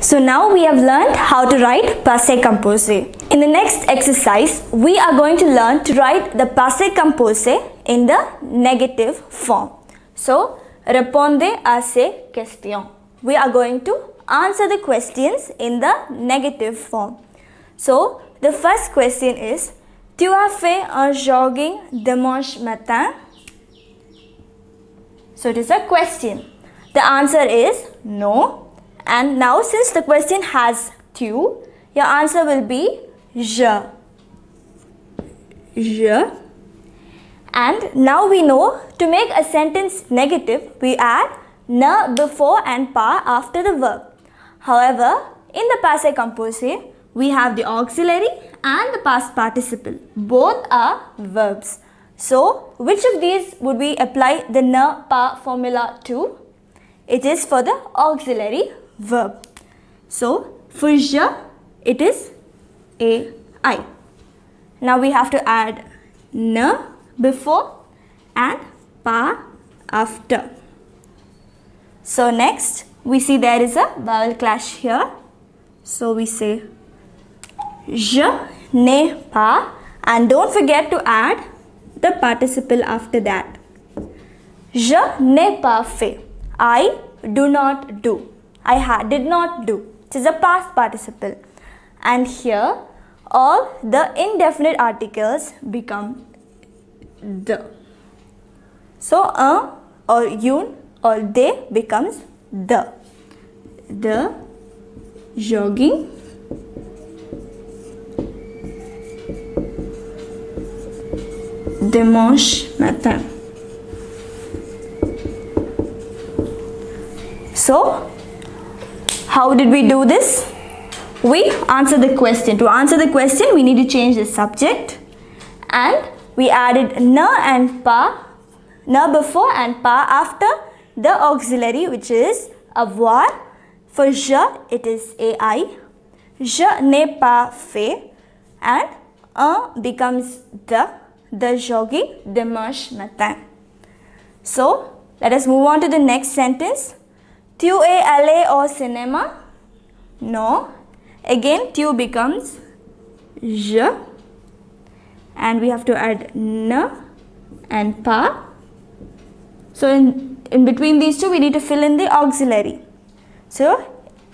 So now we have learned how to write passé composé. In the next exercise, we are going to learn to write the passé composé in the negative form. So, répondez à ces questions. We are going to answer the questions in the negative form. So, the first question is, tu as fait un jogging dimanche matin? So, it is a question. The answer is no. And now, since the question has tu, your answer will be je. Je. And now we know to make a sentence negative, we add na before and pa after the verb. However, in the passé composé, we have the auxiliary and the past participle. Both are verbs. So, which of these would we apply the na pa formula to? It is for the auxiliary verb. So, for je, it is ai. Now we have to add na before and pa after. So next we see there is a vowel clash here. So we say je n'ai pas, and don't forget to add the participle after that. Je n'ai pas fait. I do not do. I did not do. It is a past participle. And here all the indefinite articles become the. So un or une or they becomes the. The jogging dimanche matin. So how did we do this? We answer the question. To answer the question, we need to change the subject, and we added na and pa, na before and pa after the auxiliary, which is avoir. For je, it is ai. Je n'ai pas fait, and un becomes the. The jogging dimanche matin. So let us move on to the next sentence. Tu es allé au cinéma? No. Again, tu becomes je, and we have to add na and pa. So in between these two, we need to fill in the auxiliary. So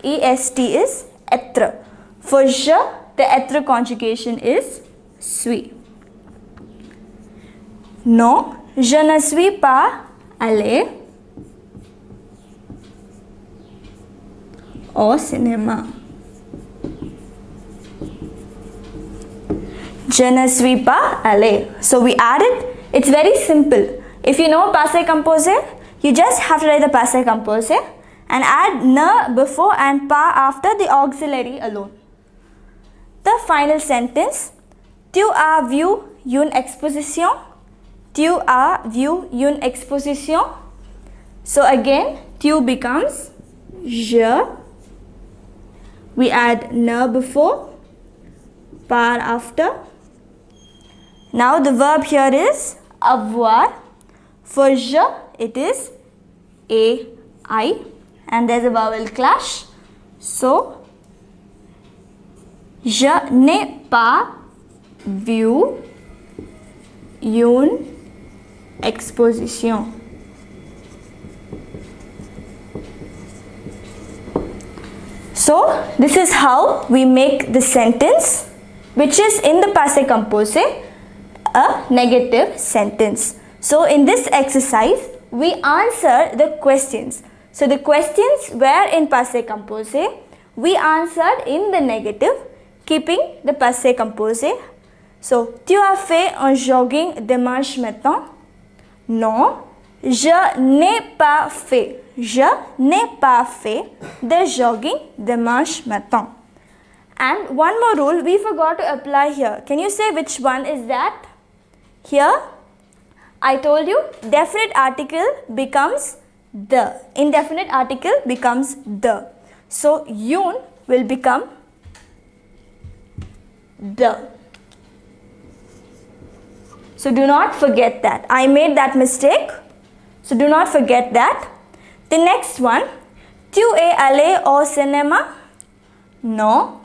est is être. For je, the être conjugation is suis. Non, je ne suis pas allé au cinéma. Je ne suis pas allé. So we add it. It's very simple. If you know passé composé, you just have to write the passé composé and add na before and pa after the auxiliary alone. The final sentence. Tu as vu une exposition? Tu as vu une exposition? So again, tu becomes je. We add na before, par after. Now the verb here is avoir. For je, it is ai, and there's a vowel clash. So, je n'ai pas vu une exposition. So this is how we make the sentence which is in the passé composé a negative sentence. So in this exercise we answer the questions. So the questions were in passé composé, we answered in the negative keeping the passé composé. So tu as fait un jogging dimanche matin? Non, je n'ai pas fait. Je n'ai pas fait the jogging dimanche matin. And one more rule we forgot to apply here. Can you say which one is that? Here, I told you, definite article becomes the. Indefinite article becomes the. So, une will become the. So do not forget that. I made that mistake. So do not forget that. The next one. Tu es allé au cinéma? No,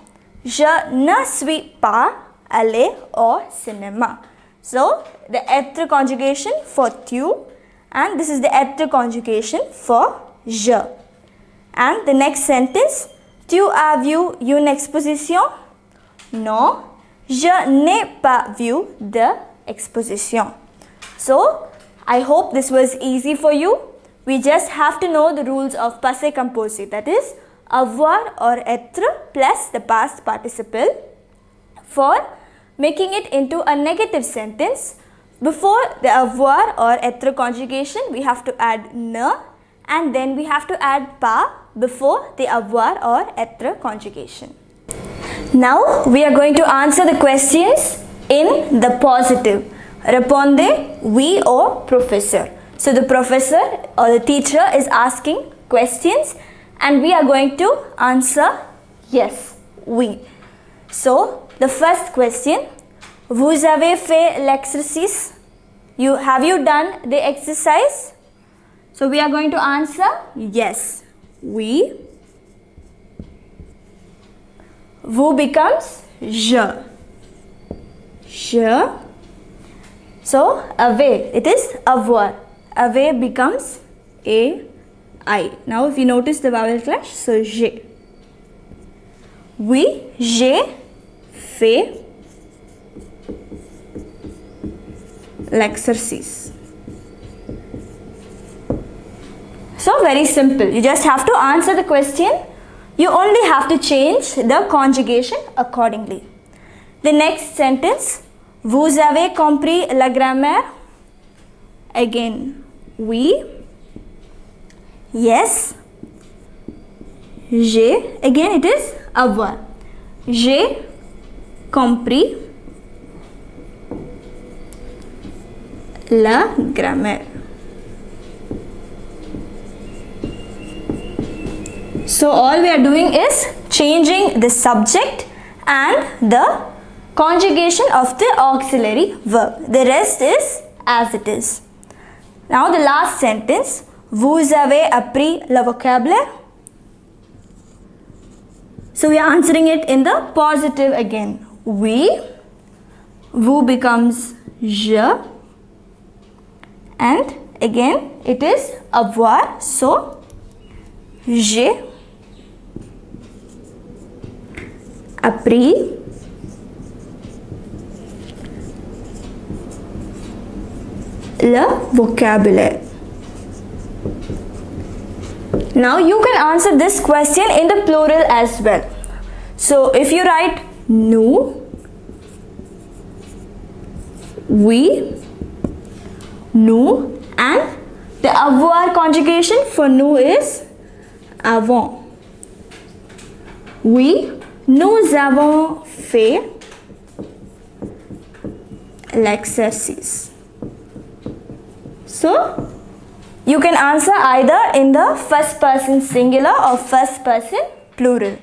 je ne suis pas allé au cinéma. So, the être conjugation for tu, and this is the être conjugation for je. And the next sentence, tu as vu une exposition? No, je n'ai pas vu the exposition. So, I hope this was easy for you. We just have to know the rules of passé composé, that is, avoir or être plus the past participle. For making it into a negative sentence, before the avoir or être conjugation, we have to add ne, and then we have to add pas before the avoir or être conjugation. Now we are going to answer the questions in the positive. Responde we or professor. So the professor or the teacher is asking questions and we are going to answer yes, we. So the first question, vous avez fait l'exercice? Have you done the exercise? So we are going to answer yes, we. Vous becomes je. Je. So, avez, it is avoir. Avez becomes a, I. Now, if you notice the vowel clash, so j'ai. Oui, j'ai fait l'exercice. So, very simple. You just have to answer the question. You only have to change the conjugation accordingly. The next sentence, vous avez compris la grammaire? Again, oui. Yes. J'ai. Again, it is avoir. J'ai compris la grammaire. So, all we are doing is changing the subject and the conjugation of the auxiliary verb. The rest is as it is. Now the last sentence, vous avez appris le vocabulaire? So we are answering it in the positive again. Oui, vous becomes je, and again it is avoir, so j'ai appris le vocabulaire. Now you can answer this question in the plural as well. So if you write nous, we, nous, and the avoir conjugation for nous is avons. Oui, nous avons fait l'exercice. So, you can answer either in the first person singular or first person plural.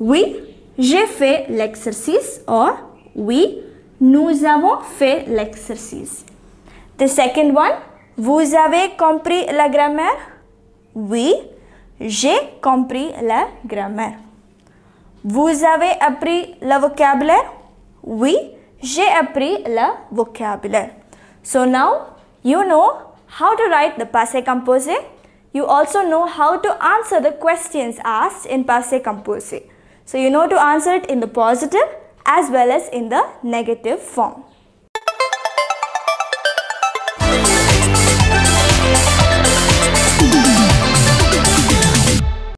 Oui, j'ai fait l'exercice, or oui, nous avons fait l'exercice. The second one, vous avez compris la grammaire? Oui, j'ai compris la grammaire. Vous avez appris le vocabulaire? Oui, j'ai appris le vocabulaire. So now, you know how to write the passé composé. You also know how to answer the questions asked in passé composé. So you know to answer it in the positive as well as in the negative form.